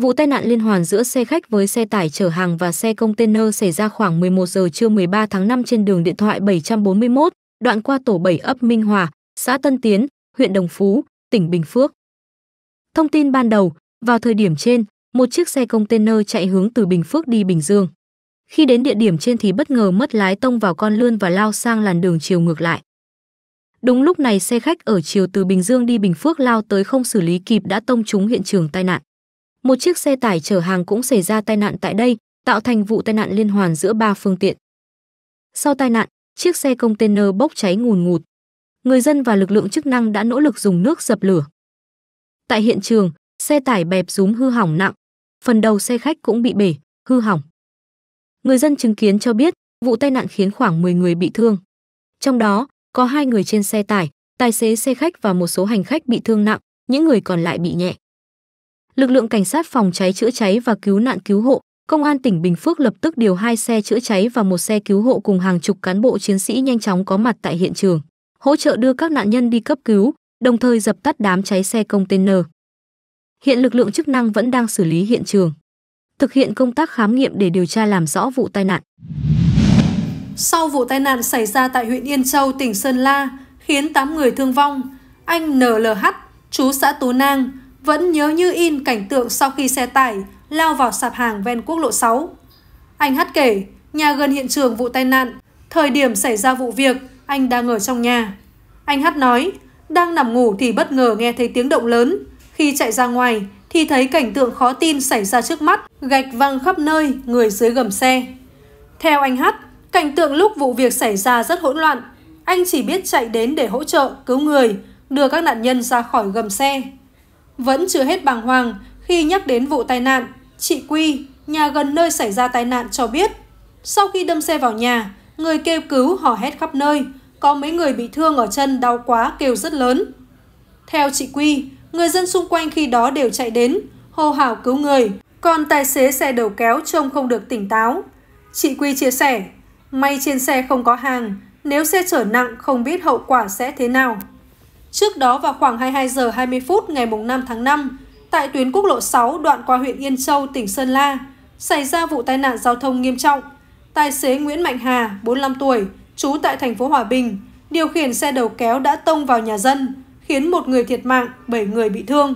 Vụ tai nạn liên hoàn giữa xe khách với xe tải chở hàng và xe container xảy ra khoảng 11 giờ trưa 13 tháng 5 trên đường điện thoại 741, đoạn qua tổ 7 ấp Minh Hòa, xã Tân Tiến, huyện Đồng Phú, tỉnh Bình Phước. Thông tin ban đầu, vào thời điểm trên, một chiếc xe container chạy hướng từ Bình Phước đi Bình Dương. Khi đến địa điểm trên thì bất ngờ mất lái tông vào con lươn và lao sang làn đường chiều ngược lại. Đúng lúc này xe khách ở chiều từ Bình Dương đi Bình Phước lao tới không xử lý kịp đã tông trúng hiện trường tai nạn. Một chiếc xe tải chở hàng cũng xảy ra tai nạn tại đây, tạo thành vụ tai nạn liên hoàn giữa 3 phương tiện. Sau tai nạn, chiếc xe container bốc cháy ngùn ngụt. Người dân và lực lượng chức năng đã nỗ lực dùng nước dập lửa. Tại hiện trường, xe tải bẹp rúm hư hỏng nặng, phần đầu xe khách cũng bị bể, hư hỏng. Người dân chứng kiến cho biết, vụ tai nạn khiến khoảng 10 người bị thương. Trong đó, có 2 người trên xe tải, tài xế xe khách và một số hành khách bị thương nặng, những người còn lại bị nhẹ. Lực lượng cảnh sát phòng cháy chữa cháy và cứu nạn cứu hộ, Công an tỉnh Bình Phước lập tức điều 2 xe chữa cháy và 1 xe cứu hộ cùng hàng chục cán bộ chiến sĩ nhanh chóng có mặt tại hiện trường, hỗ trợ đưa các nạn nhân đi cấp cứu, đồng thời dập tắt đám cháy xe container. Hiện lực lượng chức năng vẫn đang xử lý hiện trường, thực hiện công tác khám nghiệm để điều tra làm rõ vụ tai nạn. Sau vụ tai nạn xảy ra tại huyện Yên Châu, tỉnh Sơn La, khiến 8 người thương vong, anh NLH, chú xã Tú Nang, vẫn nhớ như in cảnh tượng sau khi xe tải lao vào sạp hàng ven quốc lộ 6. Anh Hát kể, nhà gần hiện trường vụ tai nạn, thời điểm xảy ra vụ việc, anh đang ở trong nhà. Anh Hát nói, đang nằm ngủ thì bất ngờ nghe thấy tiếng động lớn. Khi chạy ra ngoài thì thấy cảnh tượng khó tin xảy ra trước mắt, gạch văng khắp nơi, người dưới gầm xe. Theo anh Hát, cảnh tượng lúc vụ việc xảy ra rất hỗn loạn. Anh chỉ biết chạy đến để hỗ trợ, cứu người, đưa các nạn nhân ra khỏi gầm xe. Vẫn chưa hết bàng hoàng khi nhắc đến vụ tai nạn, chị Quy, nhà gần nơi xảy ra tai nạn cho biết, sau khi đâm xe vào nhà, người kêu cứu hò hét khắp nơi, có mấy người bị thương ở chân đau quá kêu rất lớn. Theo chị Quy, người dân xung quanh khi đó đều chạy đến, hô hào cứu người, còn tài xế xe đầu kéo trông không được tỉnh táo. Chị Quy chia sẻ, may trên xe không có hàng, nếu xe chở nặng không biết hậu quả sẽ thế nào. Trước đó vào khoảng 22 giờ 20 phút ngày 5 tháng 5, tại tuyến quốc lộ 6 đoạn qua huyện Yên Châu, tỉnh Sơn La, xảy ra vụ tai nạn giao thông nghiêm trọng. Tài xế Nguyễn Mạnh Hà, 45 tuổi, trú tại thành phố Hòa Bình, điều khiển xe đầu kéo đã tông vào nhà dân, khiến 1 người thiệt mạng, 7 người bị thương.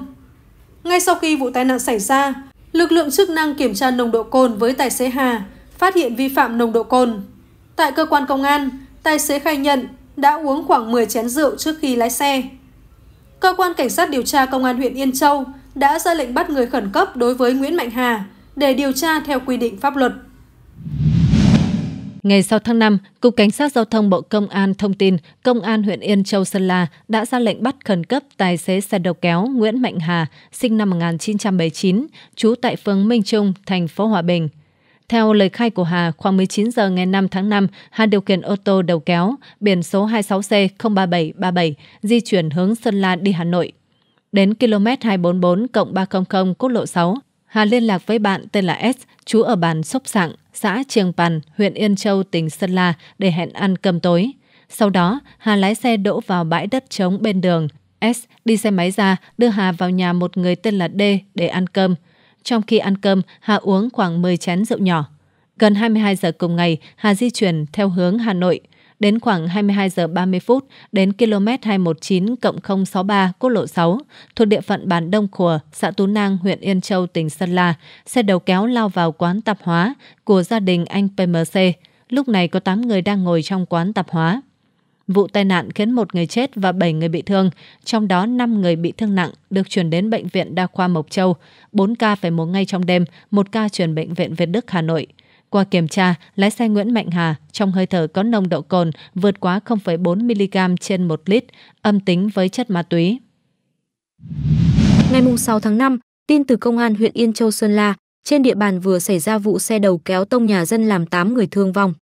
Ngay sau khi vụ tai nạn xảy ra, lực lượng chức năng kiểm tra nồng độ cồn với tài xế Hà, phát hiện vi phạm nồng độ cồn. Tại cơ quan công an, tài xế khai nhận đã uống khoảng 10 chén rượu trước khi lái xe. Cơ quan cảnh sát điều tra Công an huyện Yên Châu đã ra lệnh bắt người khẩn cấp đối với Nguyễn Mạnh Hà để điều tra theo quy định pháp luật. Ngày 6 tháng 5, Cục Cảnh sát Giao thông Bộ Công an thông tin Công an huyện Yên Châu, Sơn La đã ra lệnh bắt khẩn cấp tài xế xe đầu kéo Nguyễn Mạnh Hà, sinh năm 1979, trú tại phường Minh Trung, thành phố Hòa Bình. Theo lời khai của Hà, khoảng 19 giờ ngày 5 tháng 5, Hà điều khiển ô tô đầu kéo biển số 26C03737 di chuyển hướng Sơn La đi Hà Nội. Đến km 244+300 quốc lộ 6, Hà liên lạc với bạn tên là S, trú ở bản Sóc Sạng, xã Triềng Pằn, huyện Yên Châu, tỉnh Sơn La để hẹn ăn cơm tối. Sau đó, Hà lái xe đỗ vào bãi đất trống bên đường. S đi xe máy ra đưa Hà vào nhà một người tên là D để ăn cơm. Trong khi ăn cơm, Hà uống khoảng 10 chén rượu nhỏ. Gần 22 giờ cùng ngày, Hà di chuyển theo hướng Hà Nội. Đến khoảng 22 giờ 30 phút, đến km 219+063 quốc lộ 6, thuộc địa phận bản Đông Khùa, xã Tú Nang, huyện Yên Châu, tỉnh Sơn La, xe đầu kéo lao vào quán tạp hóa của gia đình anh PMC. Lúc này có 8 người đang ngồi trong quán tạp hóa. Vụ tai nạn khiến 1 người chết và 7 người bị thương, trong đó 5 người bị thương nặng được chuyển đến Bệnh viện Đa khoa Mộc Châu, 4 ca phải mổ ngay trong đêm, 1 ca chuyển Bệnh viện Việt Đức, Hà Nội. Qua kiểm tra, lái xe Nguyễn Mạnh Hà trong hơi thở có nồng độ cồn vượt quá 0,4 mg trên 1 lít, âm tính với chất ma túy. Ngày 6 tháng 5, tin từ Công an huyện Yên Châu, Sơn La, trên địa bàn vừa xảy ra vụ xe đầu kéo tông nhà dân làm 8 người thương vong.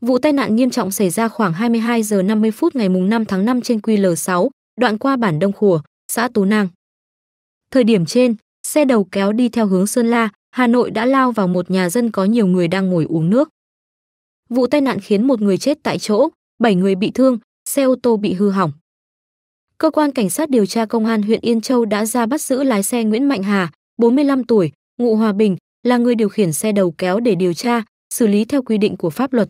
Vụ tai nạn nghiêm trọng xảy ra khoảng 22 giờ 50 phút ngày 5 tháng 5 trên QL6, đoạn qua bản Đông Khùa, xã Tú Nang. Thời điểm trên, xe đầu kéo đi theo hướng Sơn La, Hà Nội đã lao vào một nhà dân có nhiều người đang ngồi uống nước. Vụ tai nạn khiến 1 người chết tại chỗ, 7 người bị thương, xe ô tô bị hư hỏng. Cơ quan Cảnh sát điều tra Công an huyện Yên Châu đã ra bắt giữ lái xe Nguyễn Mạnh Hà, 45 tuổi, ngụ Hòa Bình, là người điều khiển xe đầu kéo để điều tra, xử lý theo quy định của pháp luật.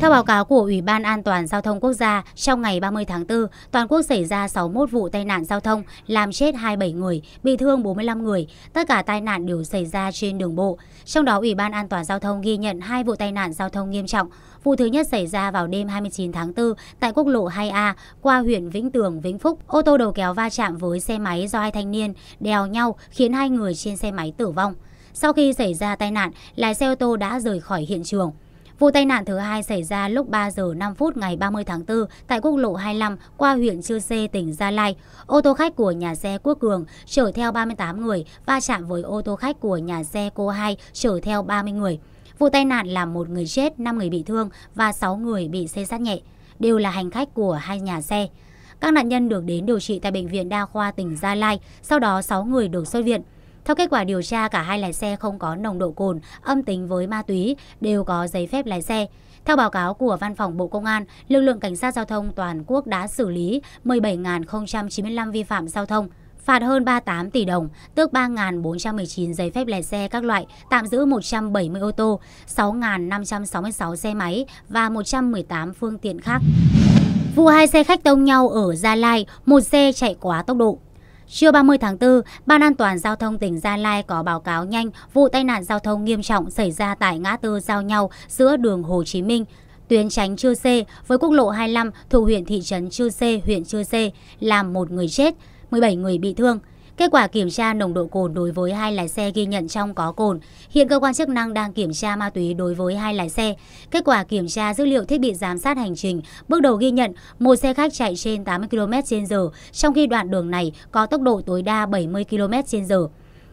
Theo báo cáo của Ủy ban An toàn Giao thông Quốc gia, trong ngày 30 tháng 4, toàn quốc xảy ra 61 vụ tai nạn giao thông, làm chết 27 người, bị thương 45 người. Tất cả tai nạn đều xảy ra trên đường bộ. Trong đó, Ủy ban An toàn Giao thông ghi nhận 2 vụ tai nạn giao thông nghiêm trọng. Vụ thứ nhất xảy ra vào đêm 29 tháng 4 tại quốc lộ 2A qua huyện Vĩnh Tường, Vĩnh Phúc. Ô tô đầu kéo va chạm với xe máy do 2 thanh niên đèo nhau khiến 2 người trên xe máy tử vong. Sau khi xảy ra tai nạn, lái xe ô tô đã rời khỏi hiện trường. Vụ tai nạn thứ hai xảy ra lúc 3 giờ 5 phút ngày 30 tháng 4 tại quốc lộ 25 qua huyện Chư Sê, tỉnh Gia Lai. Ô tô khách của nhà xe Quốc Cường chở theo 38 người va chạm với ô tô khách của nhà xe Cô Hai chở theo 30 người. Vụ tai nạn làm 1 người chết, 5 người bị thương và 6 người bị xây sát nhẹ, đều là hành khách của 2 nhà xe. Các nạn nhân được đến điều trị tại Bệnh viện Đa khoa tỉnh Gia Lai, sau đó 6 người được xuất viện. Theo kết quả điều tra, cả 2 lái xe không có nồng độ cồn, âm tính với ma túy, đều có giấy phép lái xe. Theo báo cáo của Văn phòng Bộ Công an, lực lượng cảnh sát giao thông toàn quốc đã xử lý 17.095 vi phạm giao thông, phạt hơn 38 tỷ đồng, tước 3.419 giấy phép lái xe các loại, tạm giữ 170 ô tô, 6.566 xe máy và 118 phương tiện khác. Vụ 2 xe khách tông nhau ở Gia Lai, 1 xe chạy quá tốc độ. Trưa 30 tháng 4, Ban An toàn Giao thông tỉnh Gia Lai có báo cáo nhanh vụ tai nạn giao thông nghiêm trọng xảy ra tại ngã tư giao nhau giữa đường Hồ Chí Minh, tuyến tránh Chư Sê với quốc lộ 25 thuộc huyện thị trấn Chư Sê, huyện Chư Sê, làm 1 người chết, 17 người bị thương. Kết quả kiểm tra nồng độ cồn đối với 2 lái xe ghi nhận trong có cồn. Hiện cơ quan chức năng đang kiểm tra ma túy đối với 2 lái xe. Kết quả kiểm tra dữ liệu thiết bị giám sát hành trình, bước đầu ghi nhận 1 xe khách chạy trên 80 km/h, trong khi đoạn đường này có tốc độ tối đa 70 km/h.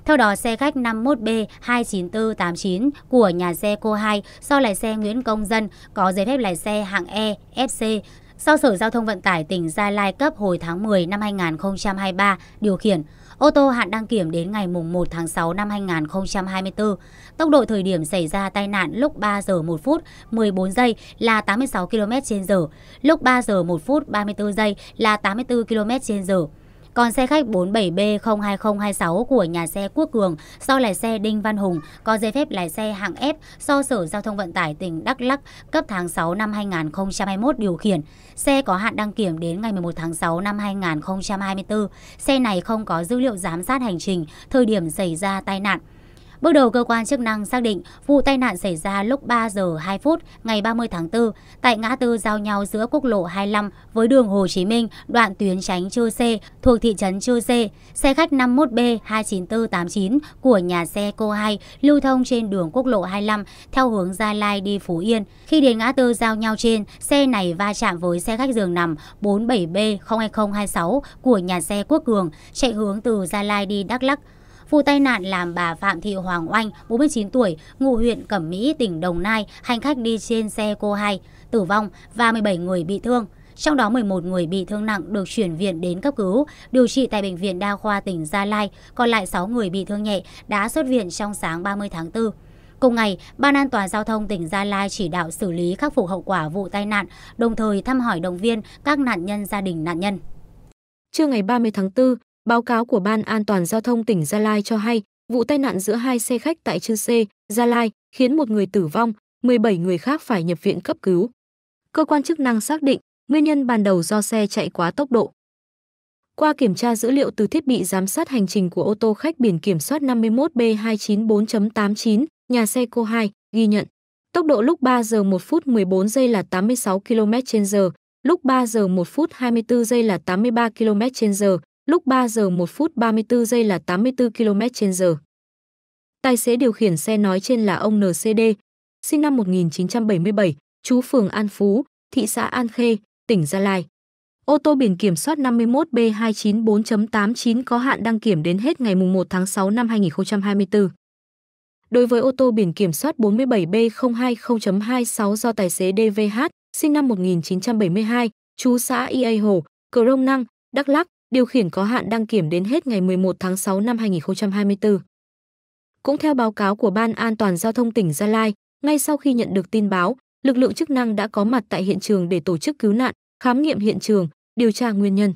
Theo đó, xe khách 51B29489 của nhà xe Cô Hai do lái xe Nguyễn Công Dân có giấy phép lái xe hạng E, FC, do Sở Giao thông Vận tải tỉnh Gia Lai cấp hồi tháng 10 năm 2023 điều khiển. Ô tô hạn đăng kiểm đến ngày 1 tháng 6 năm 2024. Tốc độ thời điểm xảy ra tai nạn lúc 3 giờ 1 phút 14 giây là 86 km/h, lúc 3 giờ 1 phút 34 giây là 84 km/h. Còn xe khách 47B02026 của nhà xe Quốc Cường do lái xe Đinh Văn Hùng có giấy phép lái xe hạng F do Sở Giao thông Vận tải tỉnh Đắk Lắk cấp tháng 6 năm 2021 điều khiển. Xe có hạn đăng kiểm đến ngày 11 tháng 6 năm 2024. Xe này không có dữ liệu giám sát hành trình, thời điểm xảy ra tai nạn. Bước đầu, cơ quan chức năng xác định vụ tai nạn xảy ra lúc 3 giờ 2 phút ngày 30 tháng 4 tại ngã tư giao nhau giữa quốc lộ 25 với đường Hồ Chí Minh, đoạn tuyến tránh Chư Sê thuộc thị trấn Chư Sê. Xe khách 51B29489 của nhà xe Cô Hai lưu thông trên đường quốc lộ 25 theo hướng Gia Lai đi Phú Yên. Khi đến ngã tư giao nhau trên, xe này va chạm với xe khách giường nằm 47B02026 của nhà xe Quốc Cường chạy hướng từ Gia Lai đi Đắk Lắk. Vụ tai nạn làm bà Phạm Thị Hoàng Oanh, 49 tuổi, ngụ huyện Cẩm Mỹ, tỉnh Đồng Nai, hành khách đi trên xe Cô Hai, tử vong và 17 người bị thương. Trong đó 11 người bị thương nặng được chuyển viện đến cấp cứu, điều trị tại Bệnh viện Đa khoa tỉnh Gia Lai, còn lại 6 người bị thương nhẹ đã xuất viện trong sáng 30 tháng 4. Cùng ngày, Ban An toàn Giao thông tỉnh Gia Lai chỉ đạo xử lý khắc phục hậu quả vụ tai nạn, đồng thời thăm hỏi động viên các nạn nhân, gia đình nạn nhân. Trưa ngày 30 tháng 4, báo cáo của Ban An toàn Giao thông tỉnh Gia Lai cho hay, vụ tai nạn giữa 2 xe khách tại Chư Sê, Gia Lai khiến 1 người tử vong, 17 người khác phải nhập viện cấp cứu. Cơ quan chức năng xác định, nguyên nhân ban đầu do xe chạy quá tốc độ. Qua kiểm tra dữ liệu từ thiết bị giám sát hành trình của ô tô khách biển kiểm soát 51B294.89, nhà xe Cô Hai ghi nhận, tốc độ lúc 3 giờ 1 phút 14 giây là 86 km/h, lúc 3 giờ 1 phút 24 giây là 83 km/h. Lúc 3 giờ 1 phút 34 giây là 84 km/h. Tài xế điều khiển xe nói trên là ông NCD, sinh năm 1977, trú phường An Phú, thị xã An Khê, tỉnh Gia Lai. Ô tô biển kiểm soát 51B294.89 có hạn đăng kiểm đến hết ngày 1 tháng 6 năm 2024. Đối với ô tô biển kiểm soát 47B020.26 do tài xế DVH, sinh năm 1972, trú xã Ia Hồ, Crong Năng, Đắk Lắk, điều khiển có hạn đăng kiểm đến hết ngày 11 tháng 6 năm 2024. Cũng theo báo cáo của Ban An toàn Giao thông tỉnh Gia Lai, ngay sau khi nhận được tin báo, lực lượng chức năng đã có mặt tại hiện trường để tổ chức cứu nạn, khám nghiệm hiện trường, điều tra nguyên nhân.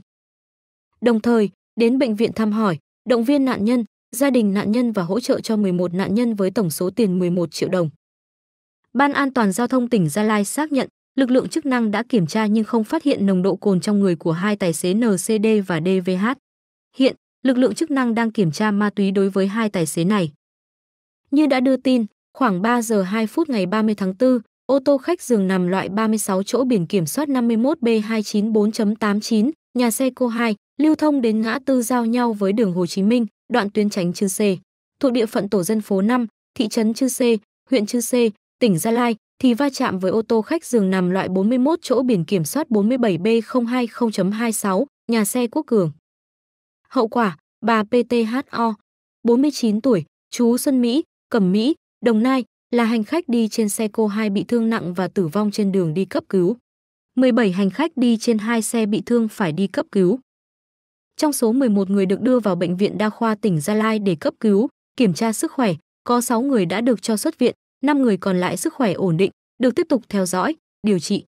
Đồng thời, đến bệnh viện thăm hỏi, động viên nạn nhân, gia đình nạn nhân và hỗ trợ cho 11 nạn nhân với tổng số tiền 11 triệu đồng. Ban An toàn Giao thông tỉnh Gia Lai xác nhận, lực lượng chức năng đã kiểm tra nhưng không phát hiện nồng độ cồn trong người của hai tài xế NCD và DVH. Hiện, lực lượng chức năng đang kiểm tra ma túy đối với hai tài xế này. Như đã đưa tin, khoảng 3 giờ 2 phút ngày 30 tháng 4, ô tô khách giường nằm loại 36 chỗ biển kiểm soát 51B294.89, nhà xe Cô Hai, lưu thông đến ngã tư giao nhau với đường Hồ Chí Minh, đoạn tuyến tránh Chư Sê, thuộc địa phận tổ dân phố 5, thị trấn Chư Sê, huyện Chư Sê, tỉnh Gia Lai, thì va chạm với ô tô khách giường nằm loại 41 chỗ biển kiểm soát 47B020.26, nhà xe Quốc Cường. Hậu quả, bà PTHO, 49 tuổi, trú Xuân Mỹ, Cẩm Mỹ, Đồng Nai, là hành khách đi trên xe Cô Hai bị thương nặng và tử vong trên đường đi cấp cứu. 17 hành khách đi trên hai xe bị thương phải đi cấp cứu. Trong số 11 người được đưa vào Bệnh viện Đa khoa tỉnh Gia Lai để cấp cứu, kiểm tra sức khỏe, có 6 người đã được cho xuất viện, 5 người còn lại sức khỏe ổn định, được tiếp tục theo dõi, điều trị.